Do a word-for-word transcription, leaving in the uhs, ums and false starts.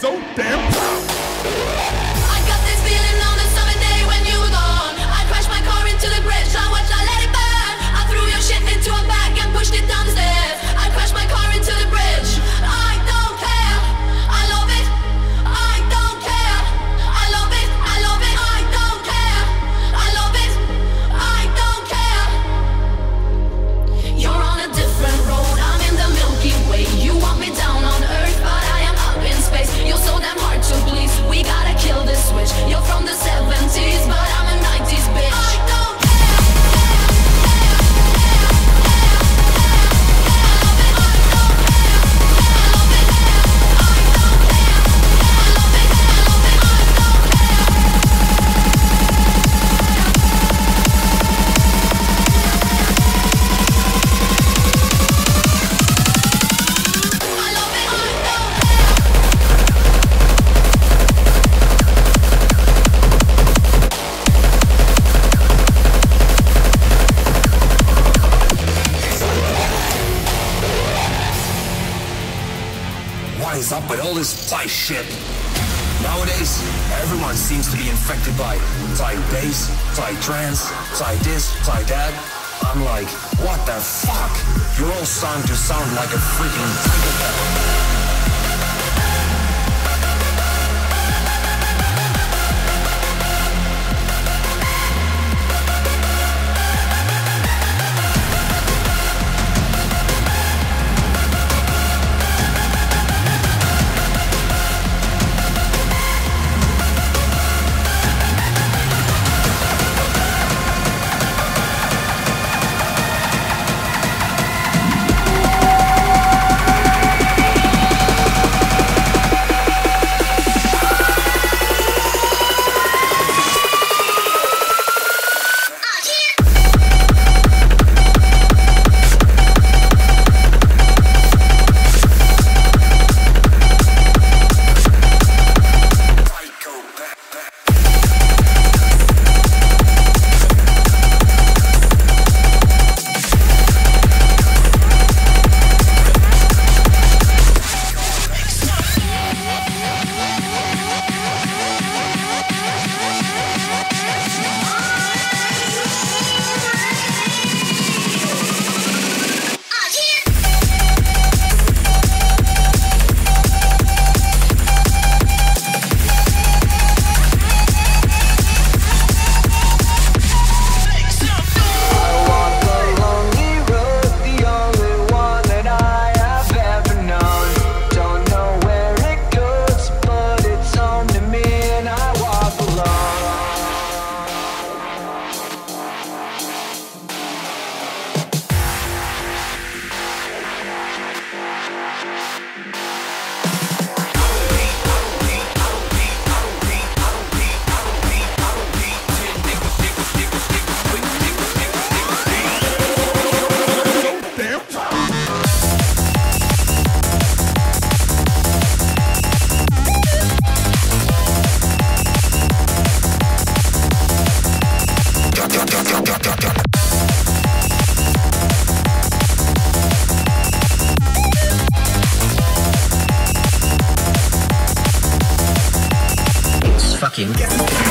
so damn proud. I got this feeling on the summer day when you were gone. I crashed my car into the bridge, I watched, I let it burn. I threw your shit into a bag and pushed it down the stairs. I crashed my car into the bridge. I don't care, I love it. I don't care, I love it, I love it. I don't care, I love it, I don't care. You're on a different road, I'm in the Milky Way. You want me down on earth, but I am up in space. You're so damn hard to please, we gotta kill this switch. You're from the seventies, but I'm a nineties bitch. I don't care. Up with all this Thai shit. Nowadays, everyone seems to be infected by Thai bass, Thai trance, Thai this, Thai that. I'm like, what the fuck? You're all starting to sound like a freaking psychopath. Fucking